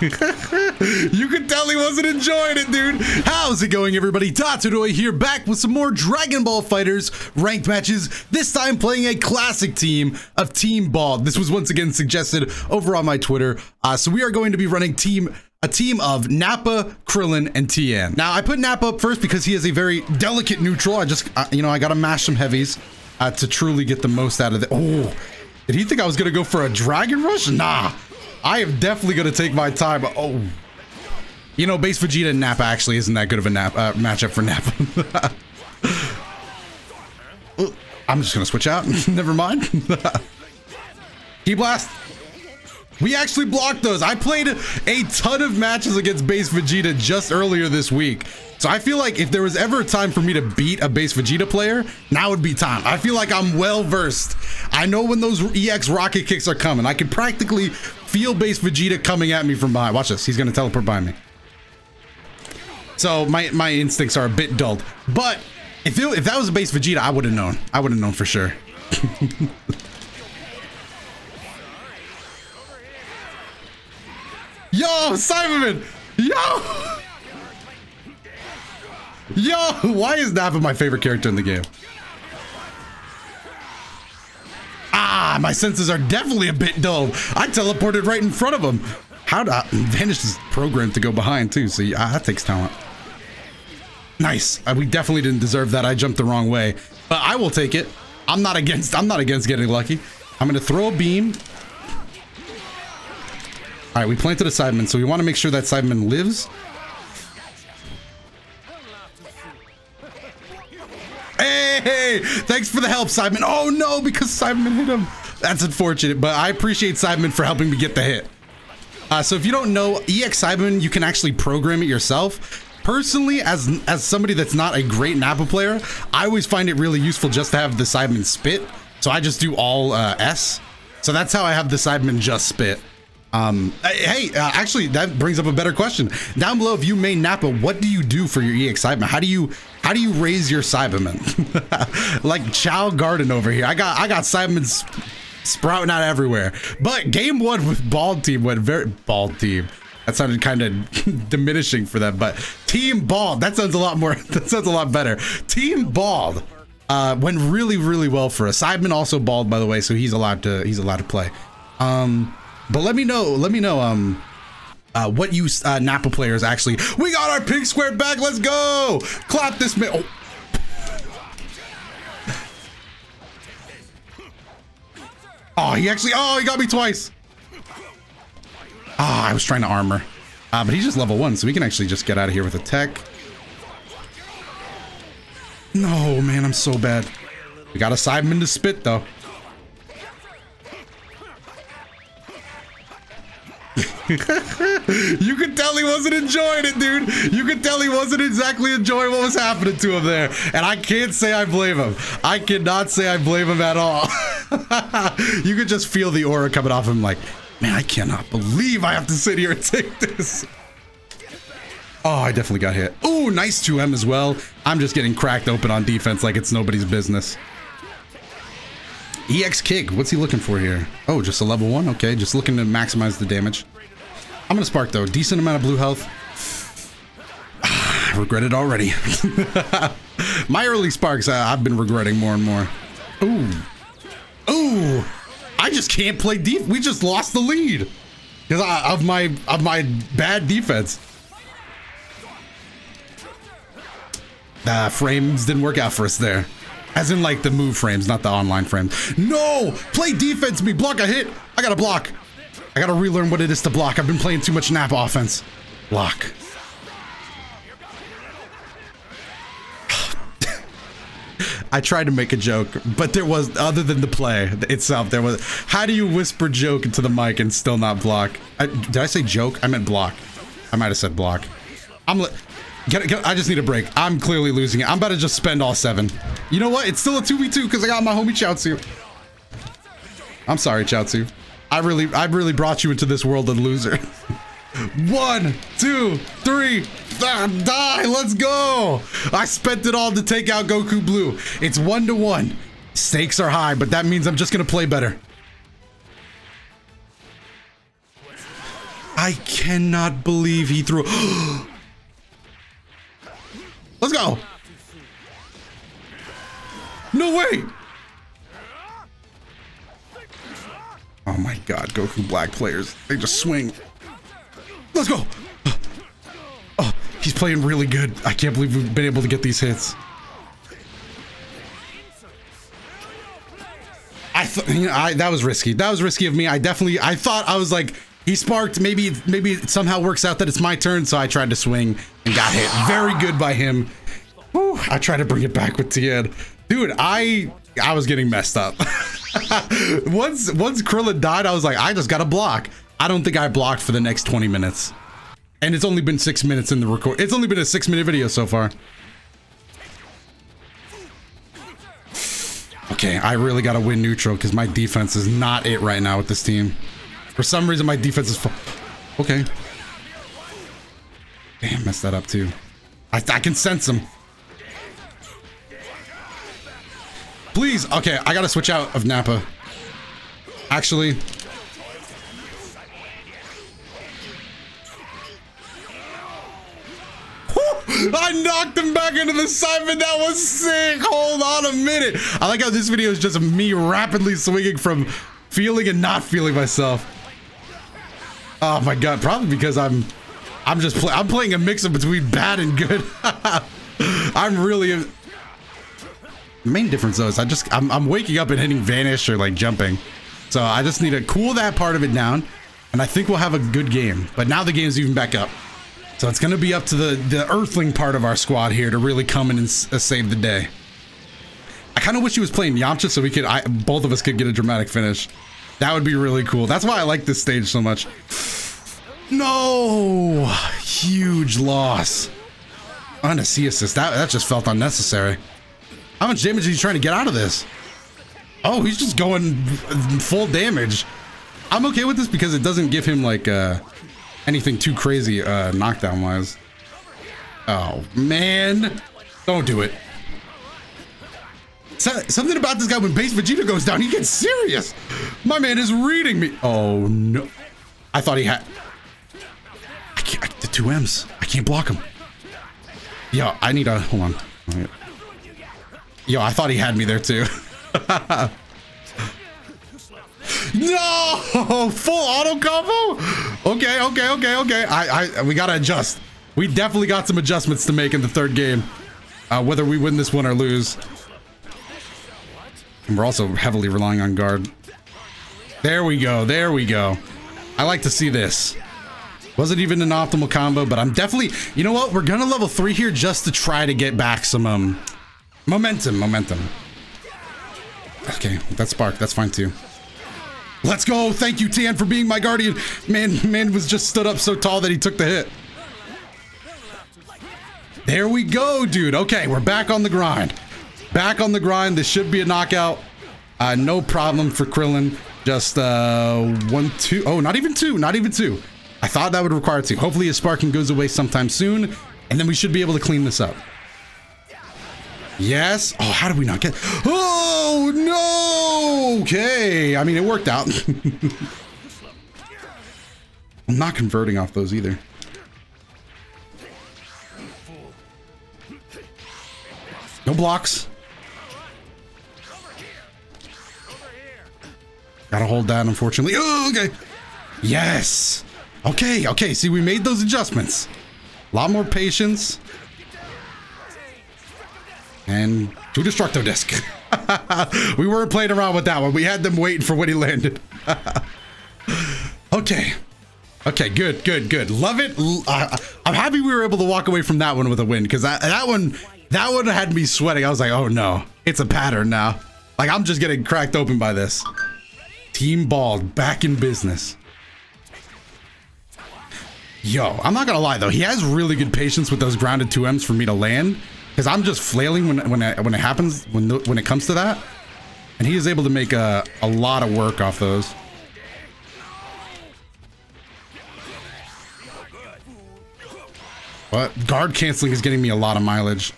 You could tell he wasn't enjoying it, dude. How's it going, everybody? DotoDoya here, back with some more Dragon Ball Fighters ranked matches. This time playing a classic team of Team Bald. This was once again suggested over on my Twitter. So we are going to be running a team of Nappa, Krillin, and Tien. Now, I put Nappa up first because he is a very delicate neutral. I just, you know, I gotta mash some heavies to truly get the most out of it. Oh, did he think I was gonna go for a Dragon Rush? Nah. I am definitely going to take my time. Oh, you know, base Vegeta and Nappa actually isn't that good of a matchup for Nappa. I'm just going to switch out. Never mind. Key Blast. We actually blocked those. I played a ton of matches against base Vegeta just earlier this week. So I feel like if there was ever a time for me to beat a base Vegeta player, now would be time. I feel like I'm well versed. I know when those EX rocket kicks are coming. I can practically feel base Vegeta coming at me from behind. Watch this. He's going to teleport by me. So my instincts are a bit dulled. But if that was a base Vegeta, I would have known. I would have known for sure. Yo, Saibamen! Yo! Yo, why is Nappa my favorite character in the game? Ah, my senses are definitely a bit dull. I teleported right in front of him. How do I vanish? Is programmed to go behind too, so yeah, that takes talent. Nice. We definitely didn't deserve that. I jumped the wrong way, but I will take it. I'm not against getting lucky. I'm gonna throw a beam. All right, we planted a Saibamen, so we want to make sure that Saibamen lives. Hey, thanks for the help, Saibamen. Oh no, because Saibamen hit him. That's unfortunate, but I appreciate Saibamen for helping me get the hit. So if you don't know, EX Saibamen, you can actually program it yourself. Personally, as somebody that's not a great Nappa player, I always find it really useful just to have the Saibamen spit. So I just do all S. So that's how I have the Saibamen just spit. Hey, actually, that brings up a better question. Down below, if you main Nappa, what do you do for your EX Saibamen? How do you raise your Saibamen? Like Chow Garden over here. I got Saibamen sprouting out everywhere. But game one with Bald Team went very Bald Team. That sounded kind of diminishing for them, but Team Bald. That sounds a lot more. That sounds a lot better. Team Bald went really, really well for us. Saibamen also bald, by the way, so he's allowed to play. But let me know what you Nappa players actually. We got our pink square back. Let's go. Clap this man. Oh. Oh, he got me twice. Ah, I was trying to armor. But he's just level 1, so we can actually just get out of here with a tech. No, man, I'm so bad. We got a Saibamen to spit though. You could tell he wasn't enjoying it, dude. You could tell he wasn't exactly enjoying what was happening to him there. And I can't say I blame him. I cannot say I blame him at all. You could just feel the aura coming off him like, man, I cannot believe I have to sit here and take this. Oh, I definitely got hit. Ooh, nice 2M as well. I'm just getting cracked open on defense like it's nobody's business. EX kick. What's he looking for here? Oh, just a level 1. Okay, just looking to maximize the damage. I'm gonna spark though. Decent amount of blue health. I regret it already. My early sparks, I've been regretting more and more. Ooh, ooh! I just can't play defense. We just lost the lead because of my bad defense. The frames didn't work out for us there. As in like the move frames, not the online frames. No! Play defense me! Block a hit! I gotta block. I gotta relearn what it is to block. I've been playing too much Nappa offense. Block. I tried to make a joke, but there was, other than the play itself, there was, how do you whisper joke into the mic and still not block? Did I say joke? I meant block. I might have said block. I just need a break. I'm clearly losing it. I'm about to just spend all 7. You know what? It's still a 2v2 because I got my homie Chiaotzu. I'm sorry, Chiaotzu. I really brought you into this world of loser. 1, 2, 3, die! Let's go! I spent it all to take out Goku Blue. It's 1-to-1. Stakes are high, but that means I'm just gonna play better. I cannot believe he threw. Let's go. No way. Oh my God, Goku Black players. They just swing. Let's go. Oh, he's playing really good. I can't believe we've been able to get these hits. That was risky. That was risky of me. I thought, I was like, he sparked. Maybe it somehow works out that it's my turn. So I tried to swing and got hit. Very good by him. Whew, I tried to bring it back with Tien. Dude, I was getting messed up. once Krillin died, I was like, I just got to block. I don't think I blocked for the next 20 minutes. And it's only been 6 minutes in the record. It's only been a 6-minute video so far. Okay, I really got to win neutral because my defense is not it right now with this team. For some reason, my defense is... Okay. Damn, messed that up too. I can sense him. Please. Okay, I got to switch out of Nappa. Actually... I knocked him back into the Saibamen. That was sick. Hold on a minute. I like how this video is just me rapidly swinging from feeling and not feeling myself. Oh my God. Probably because I'm playing a mix up between bad and good. The main difference though is I'm waking up and hitting vanish or like jumping. So I just need to cool that part of it down and I think we'll have a good game. But now the game's even back up. So it's going to be up to the earthling part of our squad here to really come in and save the day. I kind of wish he was playing Yamcha so we could, both of us could get a dramatic finish. That would be really cool. That's why I like this stage so much. No! Huge loss. On a C assist. That just felt unnecessary. How much damage are you trying to get out of this? Oh, he's just going full damage. I'm okay with this because it doesn't give him like anything too crazy knockdown wise. Oh man, don't do it. Something about this guy when base Vegeta goes down, he gets serious. My man is reading me. Oh no, I thought he had the two M's. I can't block him. Yo, I need a hold on. Right. Yo, I thought he had me there too. No! Full auto combo? Okay, okay, okay, okay. We gotta adjust. We definitely got some adjustments to make in the third game. Whether we win this one or lose. And we're also heavily relying on guard. There we go, there we go. I like to see this. Wasn't even an optimal combo, but I'm definitely... You know what? We're gonna level 3 here just to try to get back some momentum. Okay, that spark, that's fine too. Let's go. Thank you, Tien, for being my guardian. Man was just stood up so tall that he took the hit. There we go, dude. Okay, we're back on the grind. Back on the grind. This should be a knockout. No problem for Krillin. Just 1, 2. Oh, not even two. Not even two. I thought that would require two. Hopefully his sparking goes away sometime soon. And then we should be able to clean this up. Yes. Oh, how did we not get... Oh, no. Okay. I mean, it worked out. I'm not converting off those either. No blocks. Gotta hold that, unfortunately. Oh, okay. Yes. Okay. Okay. See, we made those adjustments. A lot more patience. And to Destructo Disc. We weren't playing around with that one. We had them waiting for when he landed. Okay. Okay, good, good, good. Love it. I'm happy we were able to walk away from that one with a win. Because that one had me sweating. I was like, oh no. It's a pattern now. Like, I'm just getting cracked open by this. Team Bald back in business. Yo, I'm not going to lie, though. He has really good patience with those grounded 2Ms for me to land. Because I'm just flailing when it happens, when it comes to that. And he is able to make a lot of work off those. But guard canceling is getting me a lot of mileage.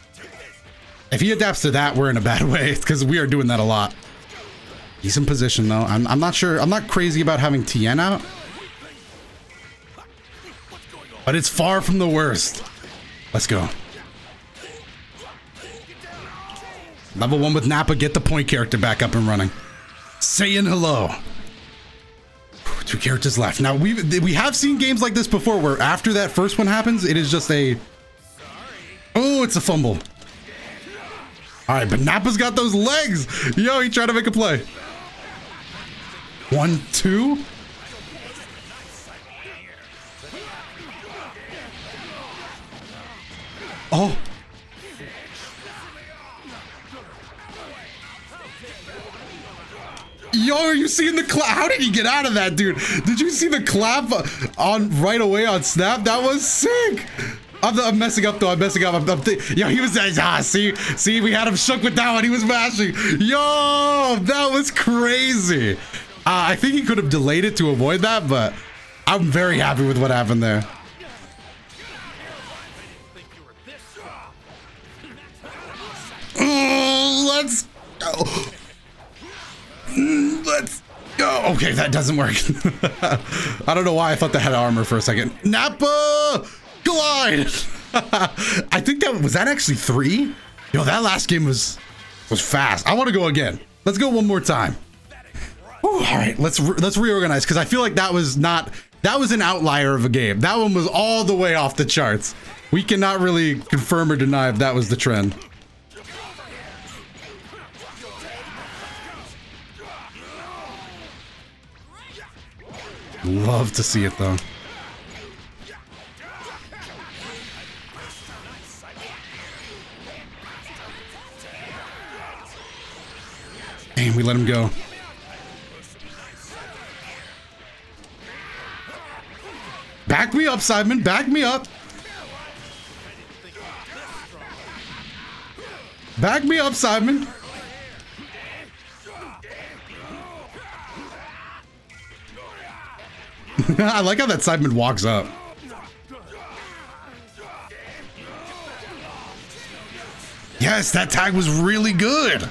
If he adapts to that, we're in a bad way. It's because we are doing that a lot. He's in position, though. I'm not sure. I'm not crazy about having Tien out. But it's far from the worst. Let's go. Level 1 with Nappa. Get the point character back up and running. Saying hello. Two characters left. Now, we have seen games like this before where after that first one happens, it is just a... Oh, it's a fumble. All right, but Nappa's got those legs. Yo, he tried to make a play. 1, 2. Oh. Yo, are you seeing the clap? How did he get out of that, dude? Did you see the clap on right away on Snap? That was sick. I'm messing up though. I'm messing up. Yo, he was see, we had him shook with that one. He was mashing. Yo, that was crazy. I think he could have delayed it to avoid that, but I'm very happy with what happened there. Let's go. Let's go. Okay, that doesn't work. I don't know why I thought that had armor for a second. Nappa! Glide! I think that was that actually 3? Yo, that last game was fast. I want to go again. Let's go one more time. Ooh, all right, let's reorganize because I feel like that was an outlier of a game. That one was all the way off the charts. We cannot really confirm or deny if that was the trend. Love to see it though. And we let him go. Back me up, Saibamen. Back me up. Back me up, Saibamen. I like how that Saibamen walks up. Yes, that tag was really good.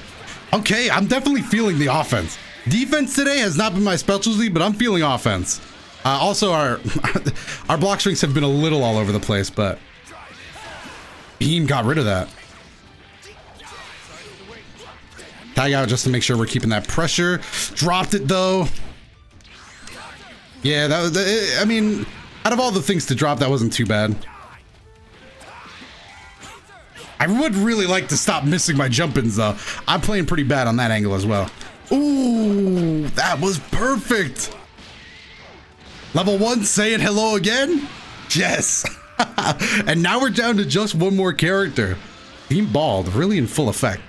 Okay, I'm definitely feeling the offense. Defense today has not been my specialty, but I'm feeling offense. Also, our block strings have been a little all over the place, but Beam got rid of that. Tag out just to make sure we're keeping that pressure. Dropped it though. Yeah, that was. I mean, out of all the things to drop, that wasn't too bad. I would really like to stop missing my jump-ins, though. I'm playing pretty bad on that angle as well. Ooh, that was perfect. Level 1, saying hello again? Yes. And now we're down to just one more character. Team Bald, really in full effect.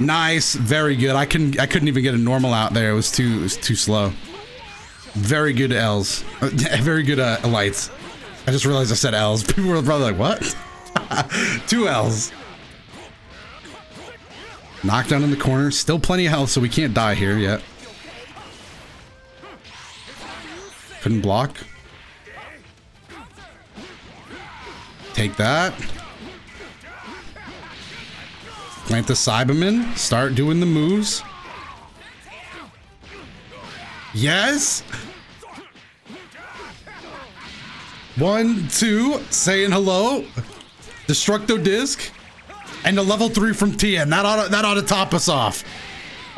Nice, very good. I couldn't even get a normal out there. It was too slow. Very good L's. Very good lights. I just realized I said L's. People were probably like, what? 2 L's. Knockdown in the corner. Still plenty of health, so we can't die here yet. Couldn't block. Take that. Plant the Saibamen. Start doing the moves. Yes! 1, 2, saying hello. Destructo Disc. And a level 3 from Tien. That ought to top us off.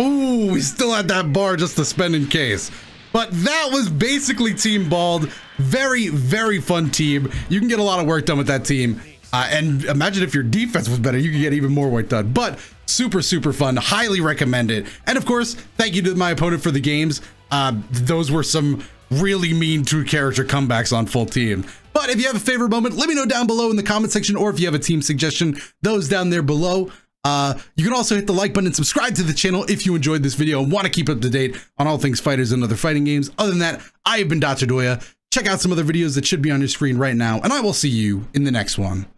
Ooh, we still had that bar just to spend in case. But that was basically Team Bald. Very, very fun team. You can get a lot of work done with that team. And imagine if your defense was better, you could get even more work done. But super, super fun. Highly recommend it. And of course, thank you to my opponent for the games. Those were some really mean 2-character comebacks on full team. But if you have a favorite moment, let me know down below in the comment section, or if you have a team suggestion, those down there below. You can also hit the like button and subscribe to the channel if you enjoyed this video and want to keep up to date on all things fighters and other fighting games. Other than that, I have been DotoDoya. Check out some other videos that should be on your screen right now, and I will see you in the next one.